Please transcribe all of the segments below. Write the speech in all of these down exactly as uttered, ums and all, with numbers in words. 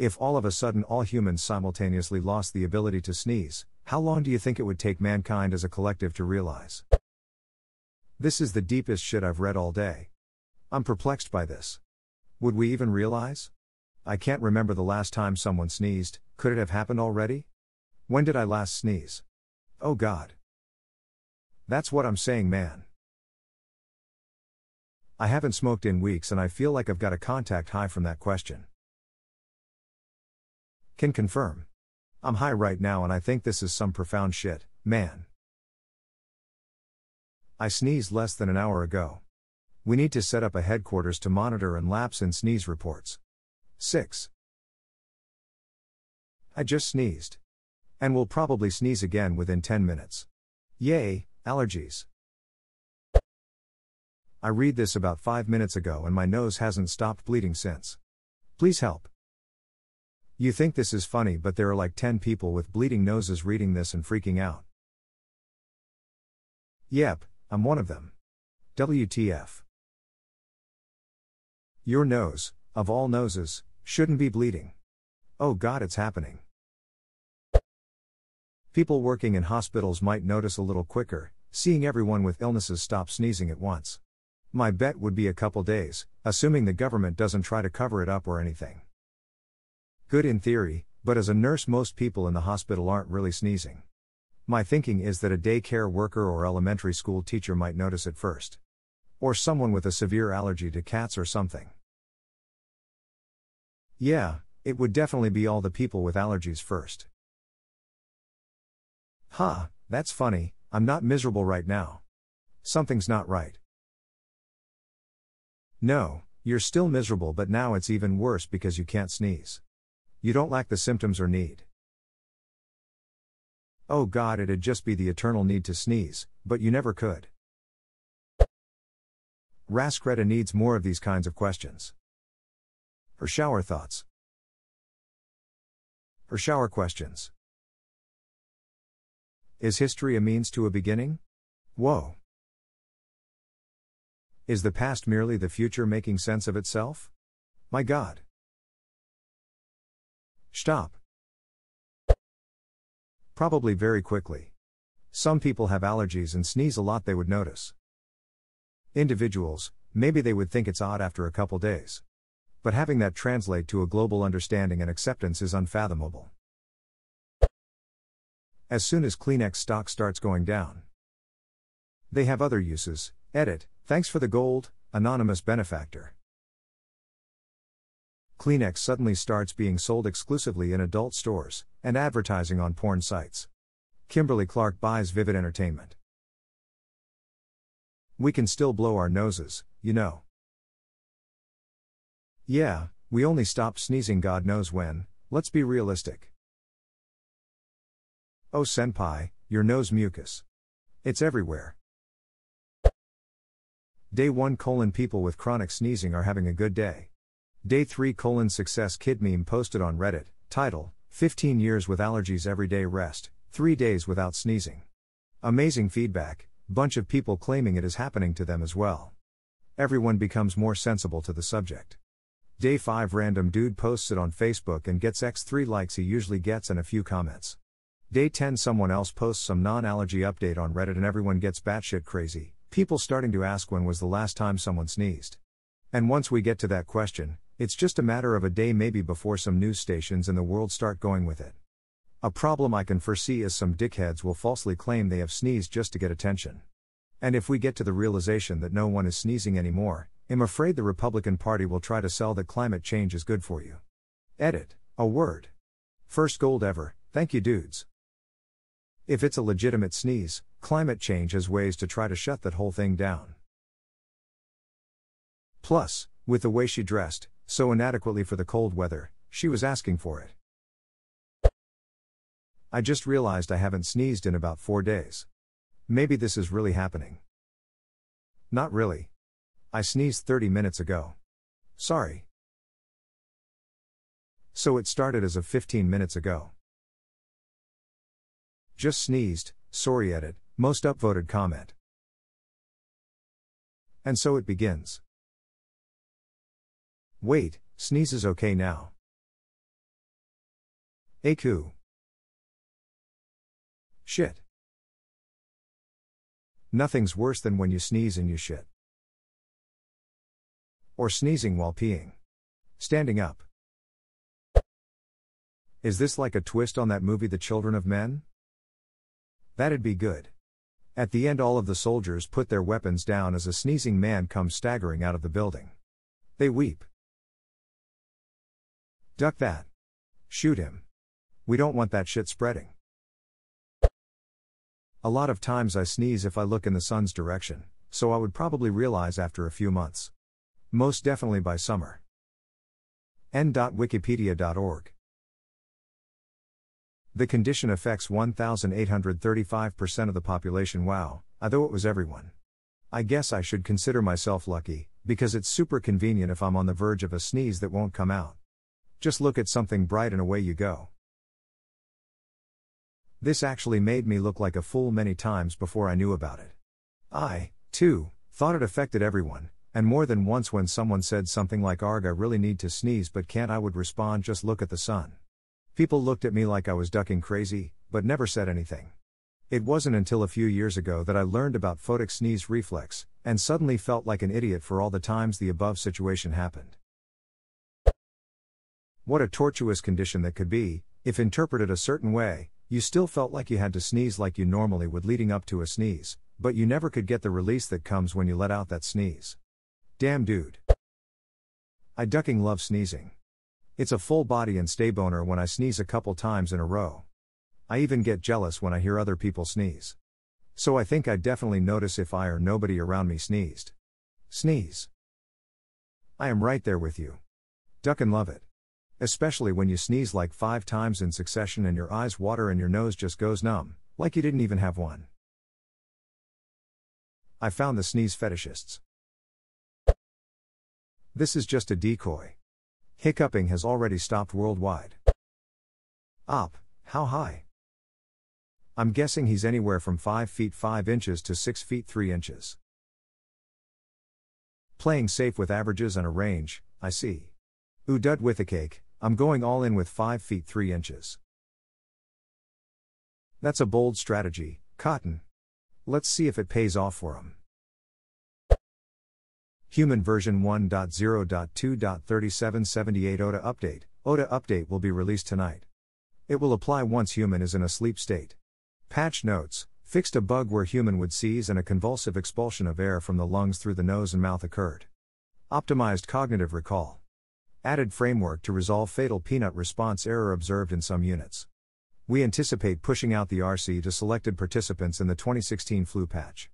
If all of a sudden all humans simultaneously lost the ability to sneeze, how long do you think it would take mankind as a collective to realize? This is the deepest shit I've read all day. I'm perplexed by this. Would we even realize? I can't remember the last time someone sneezed. Could it have happened already? When did I last sneeze? Oh God. That's what I'm saying, man. I haven't smoked in weeks and I feel like I've got a contact high from that question. Can confirm. I'm high right now and I think this is some profound shit, man. I sneezed less than an hour ago. We need to set up a headquarters to monitor and lapse in sneeze reports. six. I just sneezed. And will probably sneeze again within ten minutes. Yay, allergies. I read this about five minutes ago and my nose hasn't stopped bleeding since. Please help. You think this is funny, but there are like ten people with bleeding noses reading this and freaking out. Yep, I'm one of them. W T F. Your nose, of all noses, shouldn't be bleeding. Oh God, it's happening. People working in hospitals might notice a little quicker, seeing everyone with illnesses stop sneezing at once. My bet would be a couple days, assuming the government doesn't try to cover it up or anything. Good in theory, but as a nurse most people in the hospital aren't really sneezing. My thinking is that a daycare worker or elementary school teacher might notice it first. Or someone with a severe allergy to cats or something. Yeah, it would definitely be all the people with allergies first. Ha, huh, that's funny, I'm not miserable right now. Something's not right. No, you're still miserable, but now it's even worse because you can't sneeze. You don't lack the symptoms or need. Oh God, it'd just be the eternal need to sneeze, but you never could. Raskreta needs more of these kinds of questions. Her shower thoughts. Her shower questions. Is history a means to a beginning? Whoa. Is the past merely the future making sense of itself? My God. Stop. Probably very quickly. Some people have allergies and sneeze a lot, they would notice. Individuals, maybe they would think it's odd after a couple days. But having that translate to a global understanding and acceptance is unfathomable. As soon as Kleenex stock starts going down. They have other uses. Edit, thanks for the gold, anonymous benefactor. Kleenex suddenly starts being sold exclusively in adult stores, and advertising on porn sites. Kimberly-Clark buys Vivid Entertainment. We can still blow our noses, you know. Yeah, we only stopped sneezing God knows when, let's be realistic. Oh senpai, your nose mucus. It's everywhere. Day one colon people with chronic sneezing are having a good day. Day three colon success kid meme posted on Reddit, title, fifteen years with allergies everyday rest, three days without sneezing. Amazing feedback, bunch of people claiming it is happening to them as well. Everyone becomes more sensible to the subject. Day five random dude posts it on Facebook and gets times three likes he usually gets and a few comments. Day ten someone else posts some non-allergy update on Reddit and everyone gets batshit crazy, people starting to ask when was the last time someone sneezed. And once we get to that question, it's just a matter of a day maybe before some news stations in the world start going with it. A problem I can foresee is some dickheads will falsely claim they have sneezed just to get attention. And if we get to the realization that no one is sneezing anymore, I'm afraid the Republican Party will try to sell that climate change is good for you. Edit, a word. First gold ever, thank you dudes. If it's a legitimate sneeze, climate change has ways to try to shut that whole thing down. Plus, with the way she dressed, so inadequately for the cold weather, she was asking for it. I just realized I haven't sneezed in about four days. Maybe this is really happening. Not really. I sneezed thirty minutes ago. Sorry. So it started as of fifteen minutes ago. Just sneezed, sorry edit, most upvoted comment. And so it begins. Wait, sneeze is okay now. Aku. Shit. Nothing's worse than when you sneeze and you shit. Or sneezing while peeing. Standing up. Is this like a twist on that movie The Children of Men? That'd be good. At the end all of the soldiers put their weapons down as a sneezing man comes staggering out of the building. They weep. Duck that. Shoot him. We don't want that shit spreading. A lot of times I sneeze if I look in the sun's direction, so I would probably realize after a few months. Most definitely by summer. N dot wikipedia dot org. The condition affects one thousand eight hundred thirty-five percent of the population. Wow, I thought it was everyone. I guess I should consider myself lucky, because it's super convenient if I'm on the verge of a sneeze that won't come out. Just look at something bright and away you go. This actually made me look like a fool many times before I knew about it. I, too, thought it affected everyone, and more than once when someone said something like "Arg, I really need to sneeze but can't," I would respond, "Just look at the sun." People looked at me like I was ducking crazy, but never said anything. It wasn't until a few years ago that I learned about photic sneeze reflex, and suddenly felt like an idiot for all the times the above situation happened. What a tortuous condition that could be, if interpreted a certain way. You still felt like you had to sneeze like you normally would leading up to a sneeze, but you never could get the release that comes when you let out that sneeze. Damn dude. I ducking love sneezing. It's a full body and stay boner when I sneeze a couple times in a row. I even get jealous when I hear other people sneeze. So I think I'd definitely notice if I or nobody around me sneezed. Sneeze. I am right there with you. Duck and love it. Especially when you sneeze like five times in succession and your eyes water and your nose just goes numb, like you didn't even have one. I found the sneeze fetishists. This is just a decoy. Hiccuping has already stopped worldwide. Op, how high? I'm guessing he's anywhere from five feet five inches to six feet three inches. Playing safe with averages and a range, I see. Ooh dud with a cake, I'm going all in with five feet three inches. That's a bold strategy, Cotton. Let's see if it pays off for him. Human version one point zero point two point three seven seven eight O T A update. O T A update will be released tonight. It will apply once human is in a sleep state. Patch notes, fixed a bug where human would seize and a convulsive expulsion of air from the lungs through the nose and mouth occurred. Optimized cognitive recall. Added framework to resolve fatal peanut response error observed in some units. We anticipate pushing out the R C to selected participants in the twenty sixteen flu patch.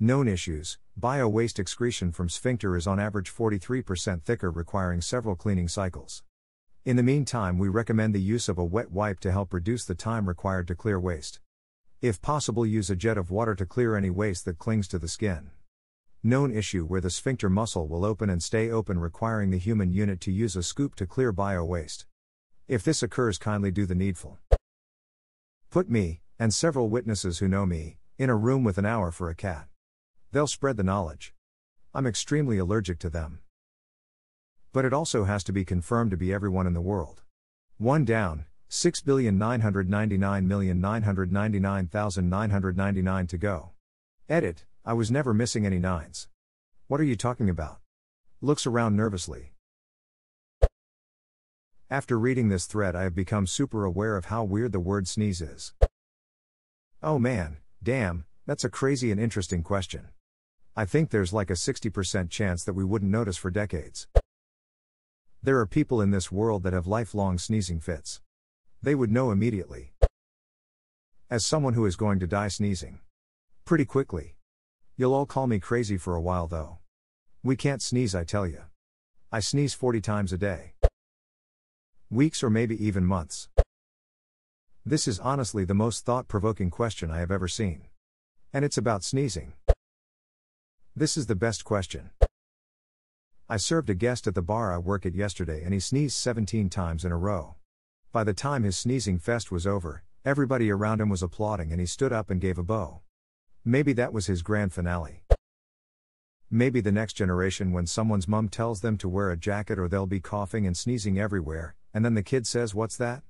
Known issues, bio-waste excretion from sphincter is on average forty-three percent thicker, requiring several cleaning cycles. In the meantime, we recommend the use of a wet wipe to help reduce the time required to clear waste. If possible, use a jet of water to clear any waste that clings to the skin. Known issue where the sphincter muscle will open and stay open, requiring the human unit to use a scoop to clear bio-waste. If this occurs, kindly do the needful. Put me, and several witnesses who know me, in a room with an hour for a cat. They'll spread the knowledge. I'm extremely allergic to them. But it also has to be confirmed to be everyone in the world. One down, six billion nine hundred ninety-nine million nine hundred ninety-nine thousand nine hundred ninety-nine to go. Edit. I was never missing any nines. What are you talking about? Looks around nervously. After reading this thread, I have become super aware of how weird the word sneeze is. Oh man, damn, that's a crazy and interesting question. I think there's like a sixty percent chance that we wouldn't notice for decades. There are people in this world that have lifelong sneezing fits. They would know immediately. As someone who is going to die sneezing. Pretty quickly. You'll all call me crazy for a while though. We can't sneeze, I tell you. I sneeze forty times a day. Weeks or maybe even months. This is honestly the most thought-provoking question I have ever seen. And it's about sneezing. This is the best question. I served a guest at the bar I work at yesterday and he sneezed seventeen times in a row. By the time his sneezing fest was over, everybody around him was applauding and he stood up and gave a bow. Maybe that was his grand finale. Maybe the next generation, when someone's mum tells them to wear a jacket or they'll be coughing and sneezing everywhere, and then the kid says, "What's that?"